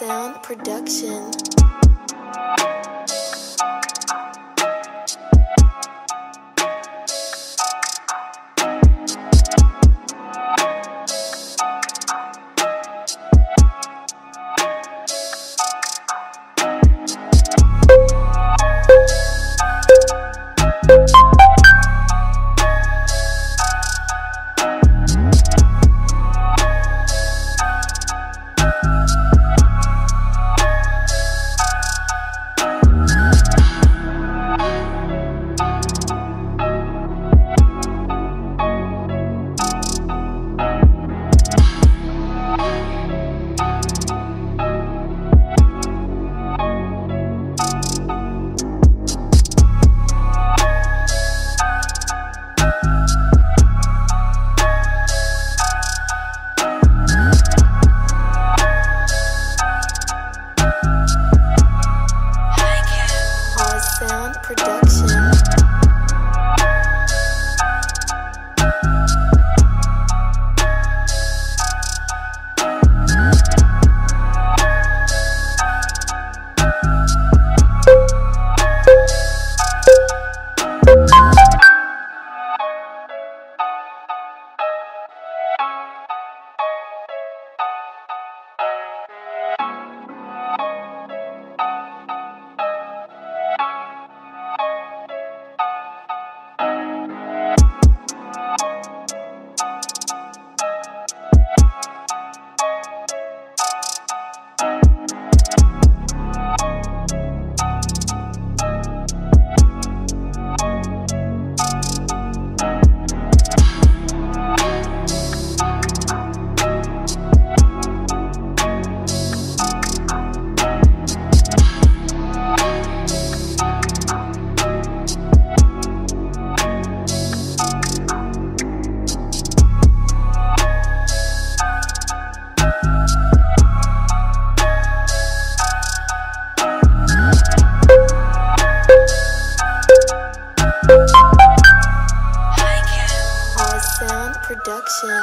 Sound Production. Production.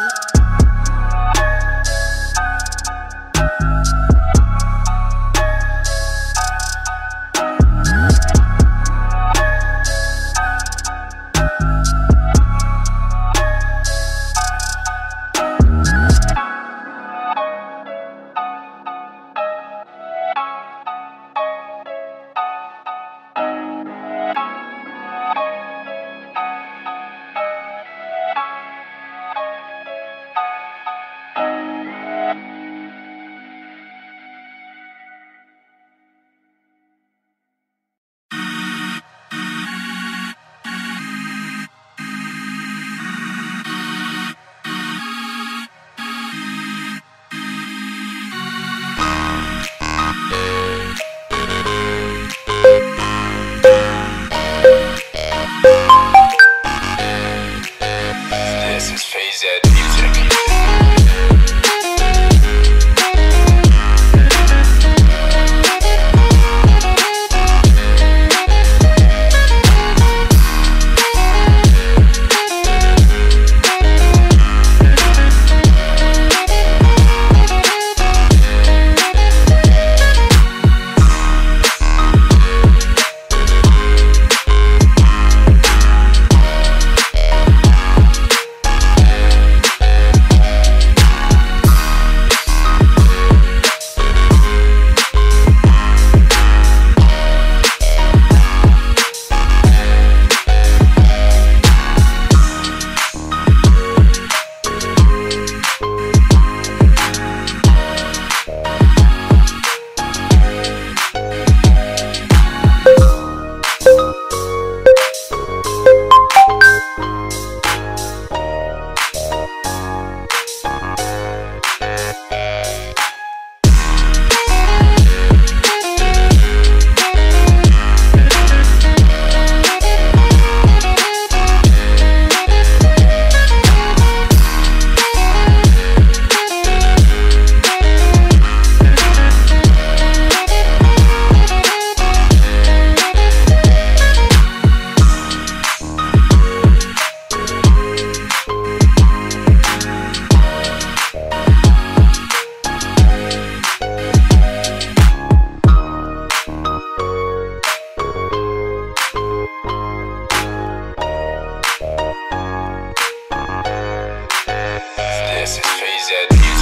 This is FaZed Music. This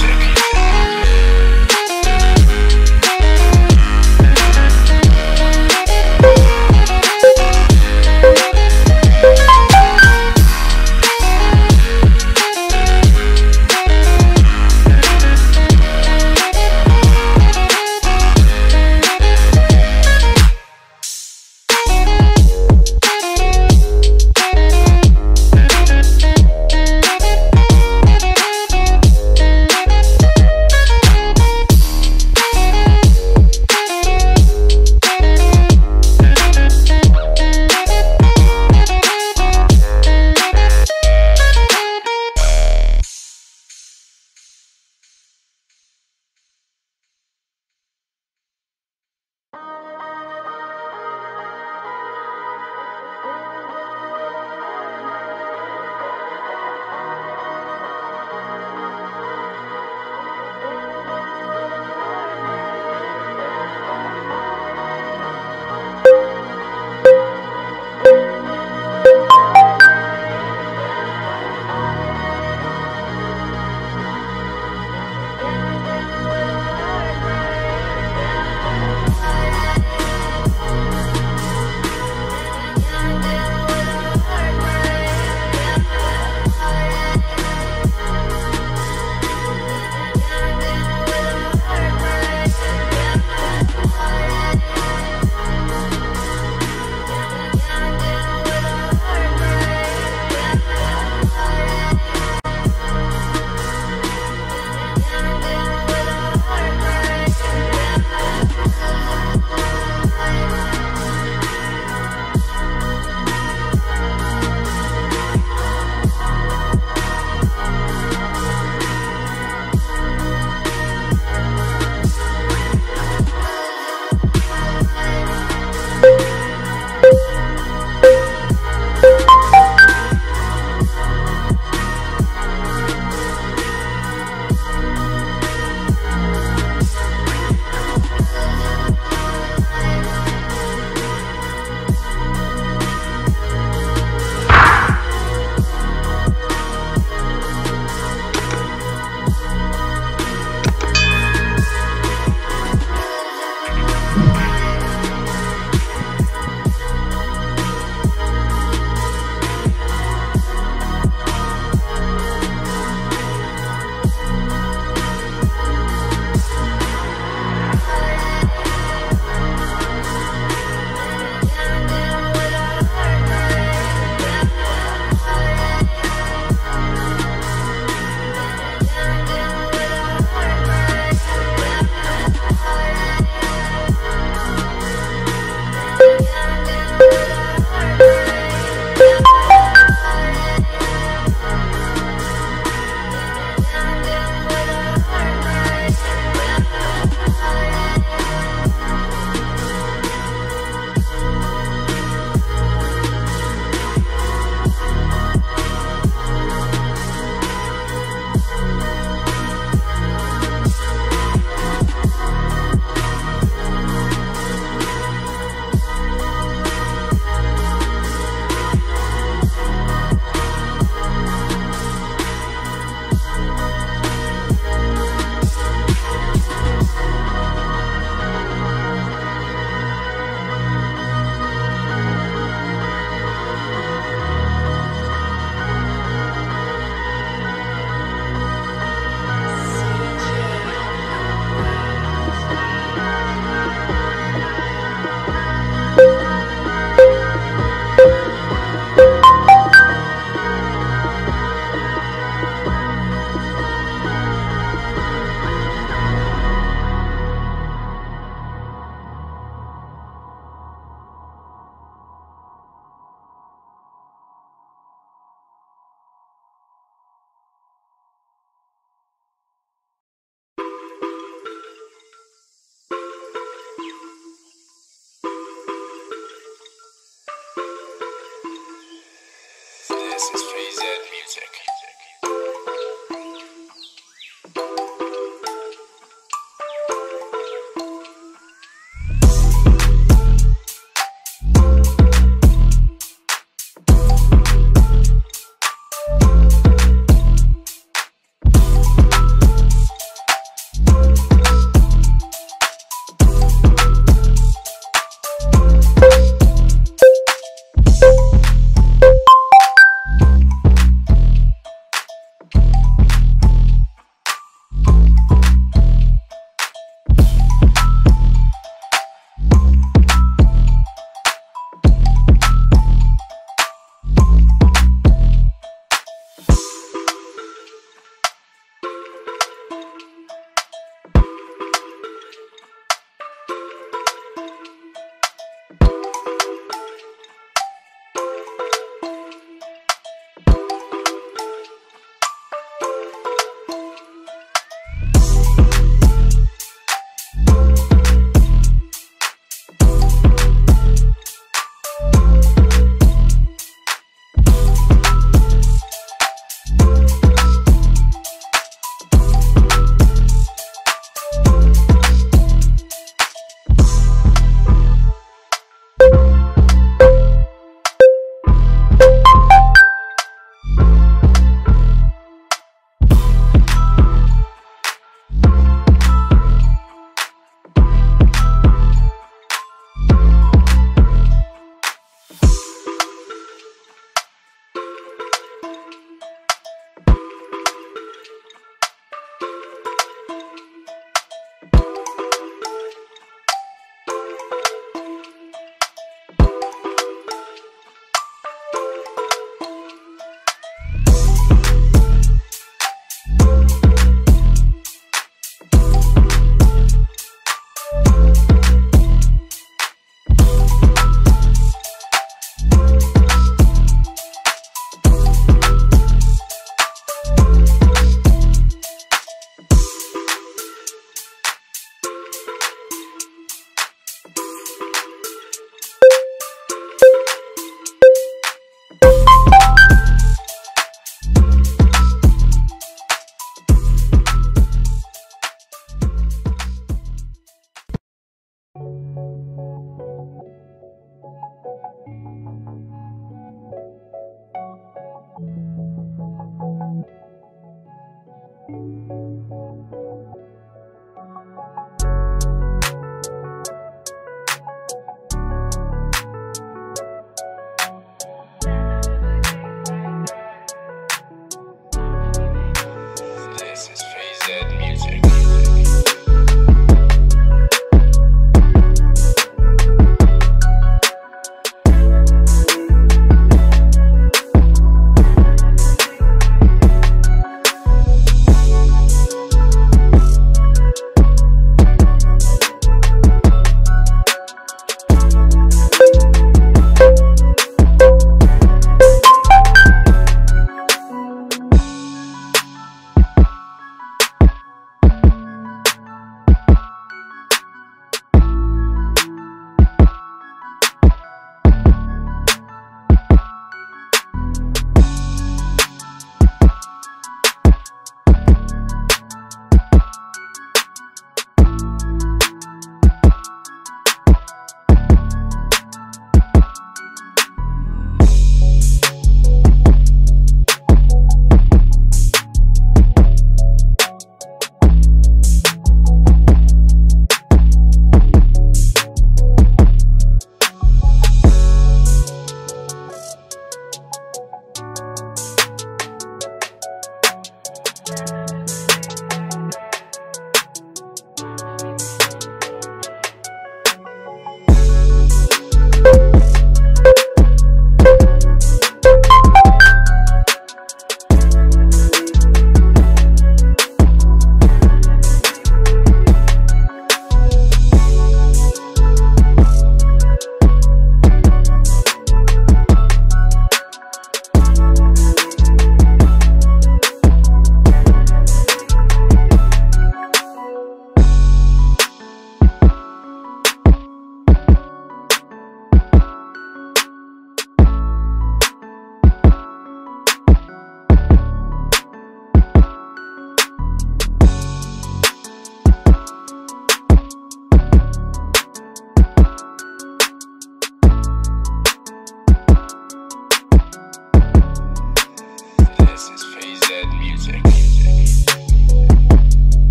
is FaZed Music.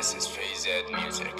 This is FaZed Music.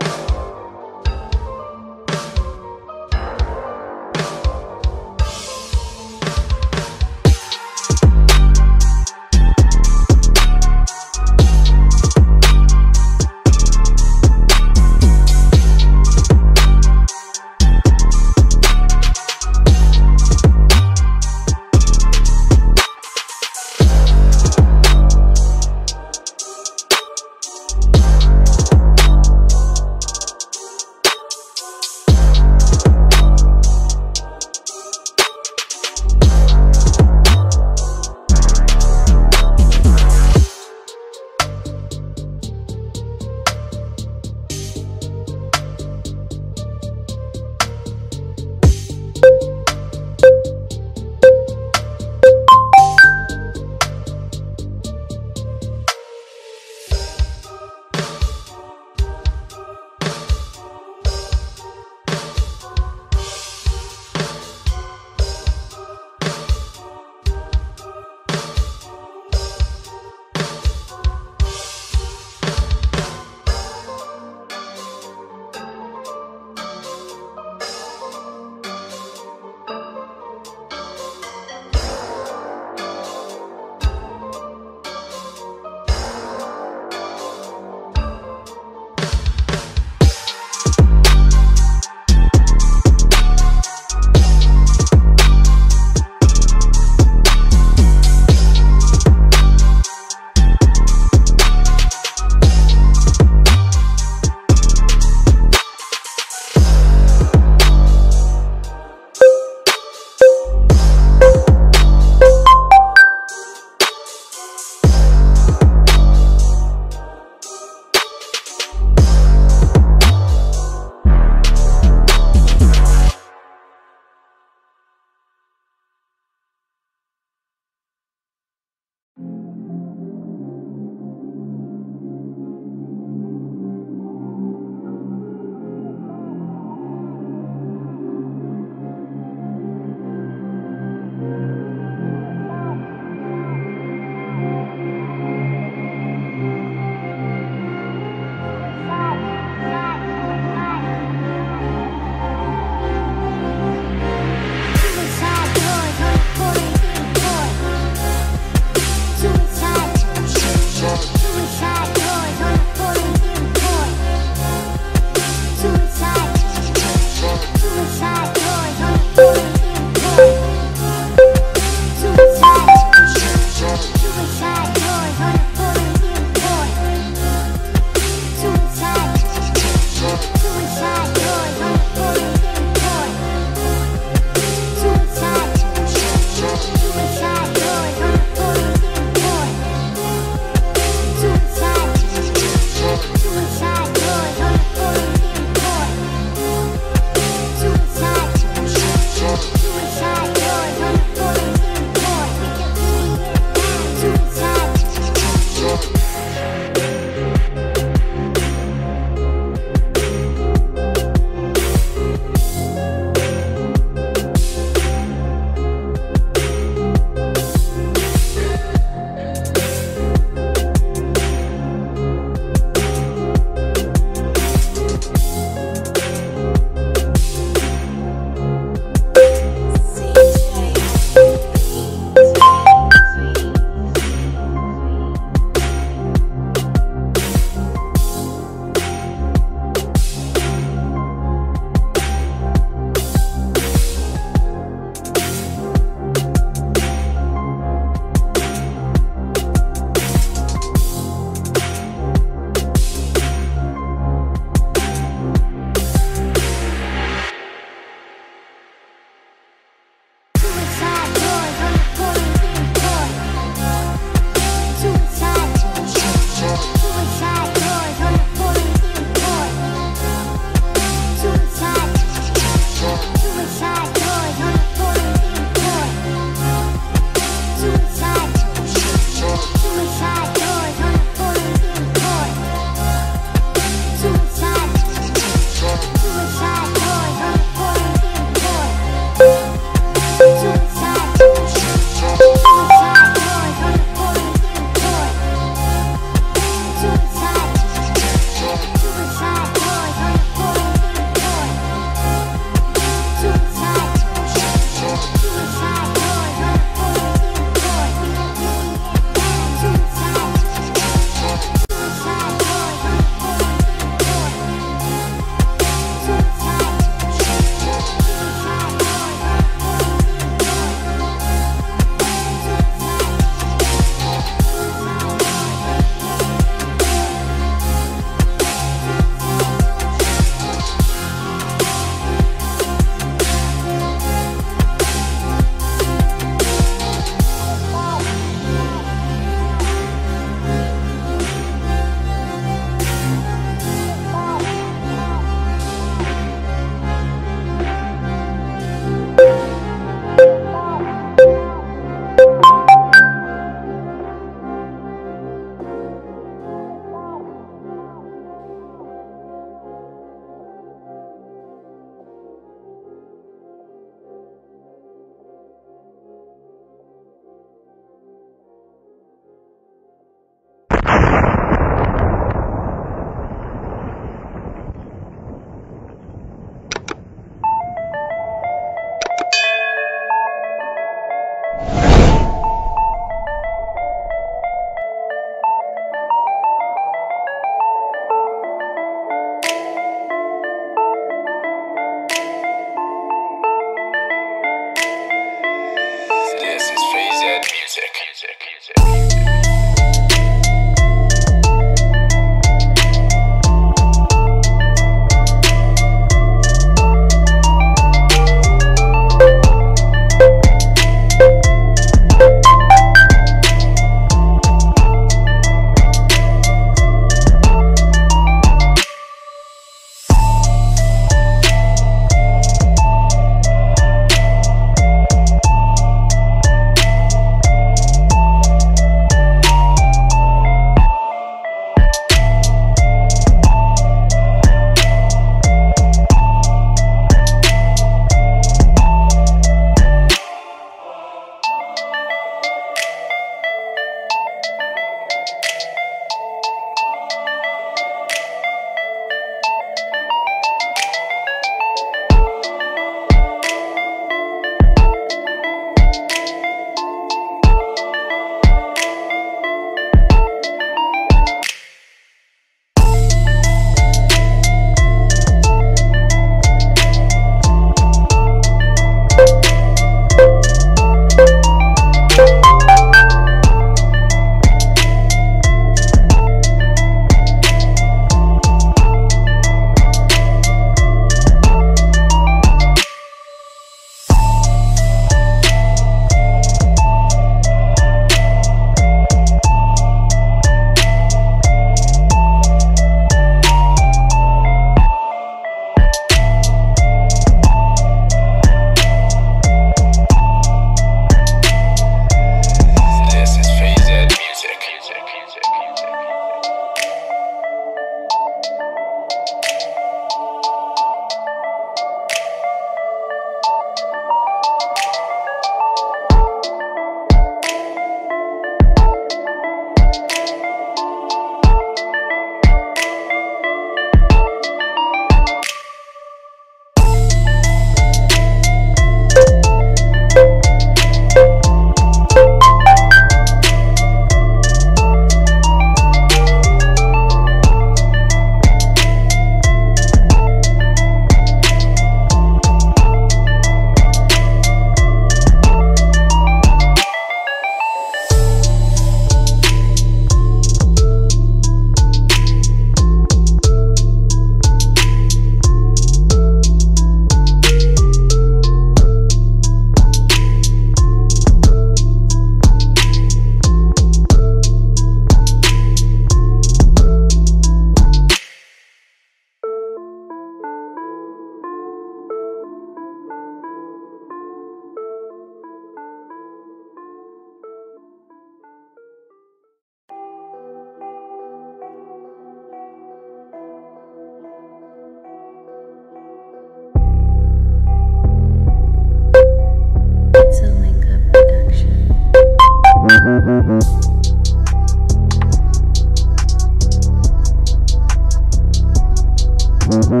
This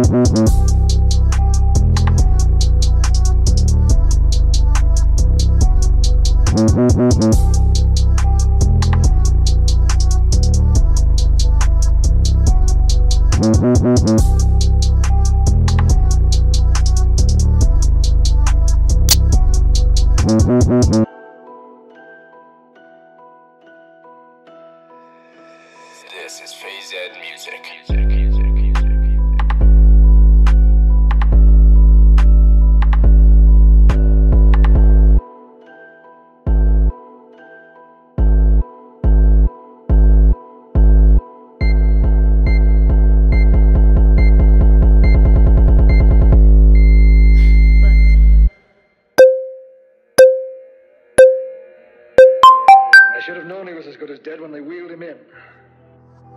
is Phase Z music. I should have known he was as good as dead when they wheeled him in.